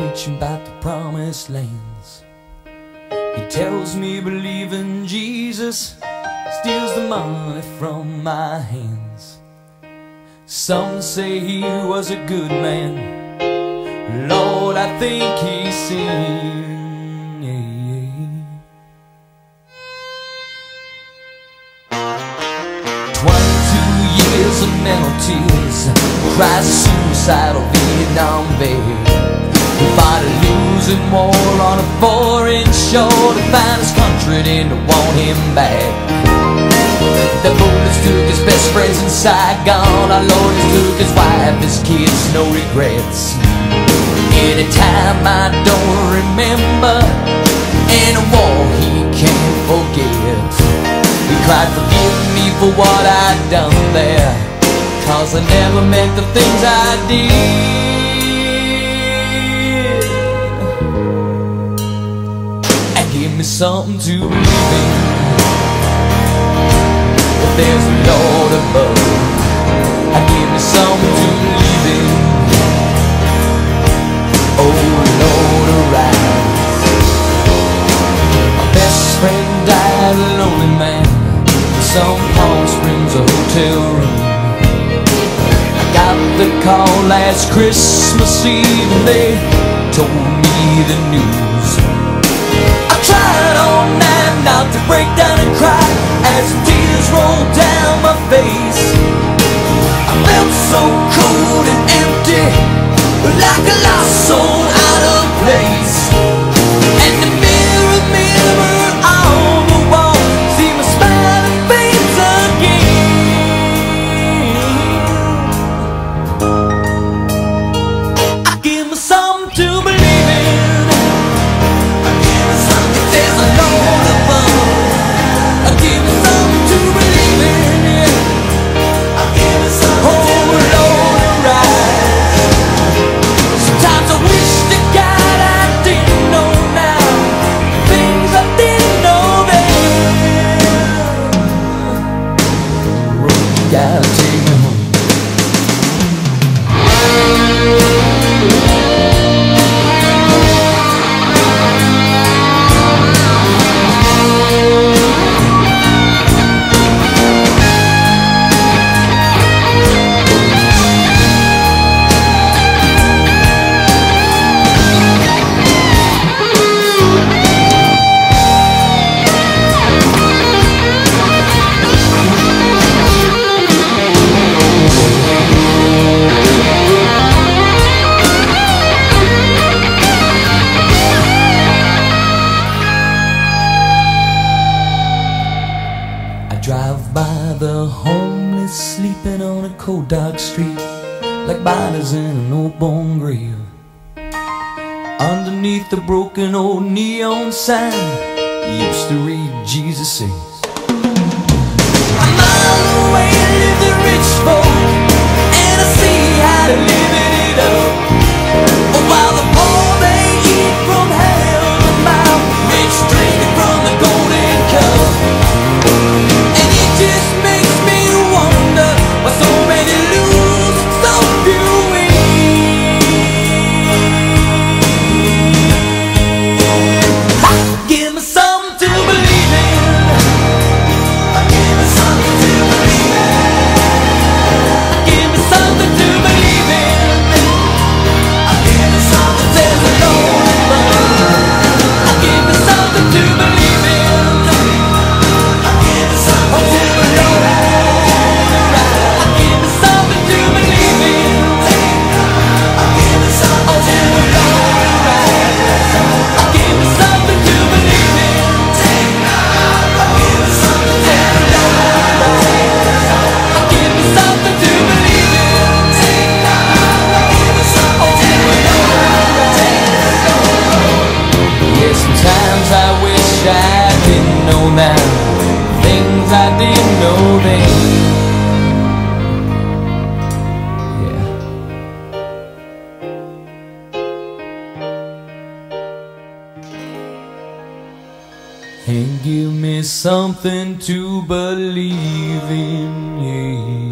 preaching about the promised lands. He tells me believe in Jesus, steals the money from my hands. Some say he was a good man, Lord, I think he sinned. Yeah. 22 years of mental tears, cries a suicidal Vietnam vet. He fought a losing war on a foreign shore to find his country didn't want him back. The bullets took his best friends in Saigon. Our Lord took his wife, his kids, no regrets. In a time I don't remember, in a war he can't forget. He cried, forgive me for what I'd done there, 'cause I never meant the things I did. And give me something to believe in, there's a Lord above. I give me something to believe in. Oh Lord, arise. My best friend died, a lonely man, in some Palm Springs hotel room. I got the call last Christmas Eve, and they told me the news. I tried all night not to break down and cry as tears rolled down my face. I felt so cold and empty, like a lost soul out of place. And the mirror on the wall, see my smiling face again. I give me something to believe in. I give me something. There's a Lord above. I give me something. Drive by the homeless sleeping on a cold dark street, like bodies in an old-born grave. Underneath the broken old neon sign used to read, Jesus says, a mile away live the rich folk, and I see how they're living it up. While the poor they eat from hell, the mouth rich drinking from the golden cup. Just makes me wonder why so many lose, so few win. Give me something to believe in. Give me something to believe in. Give me something to believe in. Give me something to believe in. Give me something to believe in. And give me something to believe in, yeah.